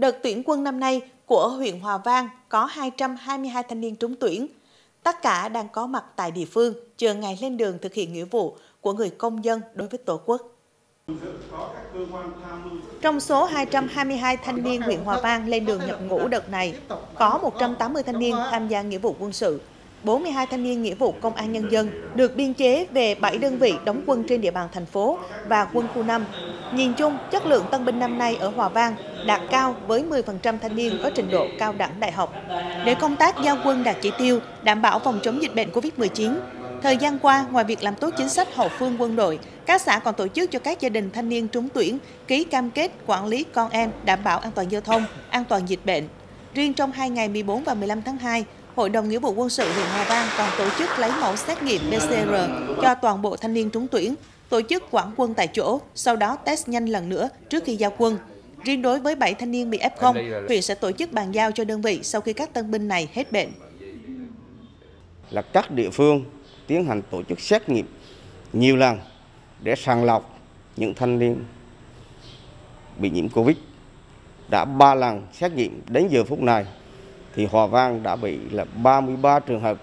Đợt tuyển quân năm nay của huyện Hòa Vang có 222 thanh niên trúng tuyển. Tất cả đang có mặt tại địa phương, chờ ngày lên đường thực hiện nghĩa vụ của người công dân đối với Tổ quốc. Trong số 222 thanh niên huyện Hòa Vang lên đường nhập ngũ đợt này, có 180 thanh niên tham gia nghĩa vụ quân sự, 42 thanh niên nghĩa vụ công an nhân dân được biên chế về 7 đơn vị đóng quân trên địa bàn thành phố và quân khu 5. Nhìn chung, chất lượng tân binh năm nay ở Hòa Vang đạt cao với 10% thanh niên có trình độ cao đẳng đại học. Để công tác giao quân đạt chỉ tiêu, đảm bảo phòng chống dịch bệnh COVID-19, thời gian qua, ngoài việc làm tốt chính sách hậu phương quân đội, các xã còn tổ chức cho các gia đình thanh niên trúng tuyển ký cam kết quản lý con em đảm bảo an toàn giao thông, an toàn dịch bệnh. Riêng trong 2 ngày 14 và 15 tháng 2, Hội đồng Nghĩa vụ Quân sự huyện Hòa Vang còn tổ chức lấy mẫu xét nghiệm PCR cho toàn bộ thanh niên trúng tuyển, tổ chức quản quân tại chỗ, sau đó test nhanh lần nữa trước khi giao quân. Riêng đối với 7 thanh niên bị F0, huyện sẽ tổ chức bàn giao cho đơn vị sau khi các tân binh này hết bệnh. Là các địa phương tiến hành tổ chức xét nghiệm nhiều lần để sàng lọc những thanh niên bị nhiễm Covid. Đã 3 lần xét nghiệm đến giờ phút này thì Hòa Vang đã bị là 33 trường hợp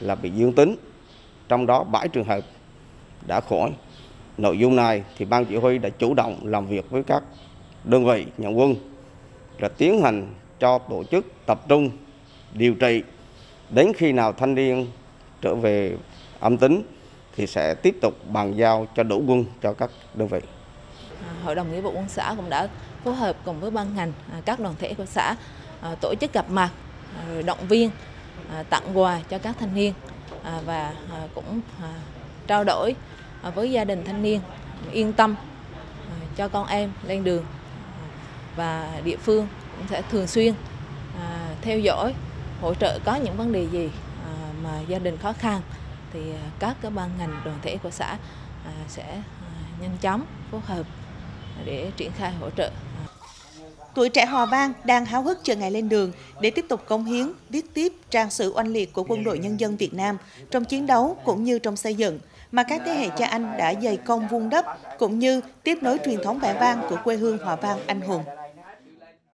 là bị dương tính, trong đó 7 trường hợp đã khỏi. Nội dung này thì ban chỉ huy đã chủ động làm việc với các đơn vị nhận quân là tiến hành cho tổ chức tập trung điều trị đến khi nào thanh niên trở về âm tính thì sẽ tiếp tục bàn giao cho đủ quân cho các đơn vị. Hội đồng nghĩa vụ quân xã cũng đã phối hợp cùng với ban ngành, các đoàn thể của xã tổ chức gặp mặt, động viên, tặng quà cho các thanh niên và cũng trao đổi với gia đình thanh niên yên tâm cho con em lên đường, và địa phương cũng sẽ thường xuyên theo dõi, hỗ trợ có những vấn đề gì mà gia đình khó khăn thì các ban ngành đoàn thể của xã sẽ nhanh chóng phối hợp để triển khai hỗ trợ. Tuổi trẻ Hòa Vang đang háo hức chờ ngày lên đường để tiếp tục cống hiến, viết tiếp trang sử oanh liệt của Quân đội Nhân dân Việt Nam trong chiến đấu cũng như trong xây dựng, mà các thế hệ cha anh đã dày công vun đắp cũng như tiếp nối truyền thống vẻ vang của quê hương Hòa Vang anh hùng.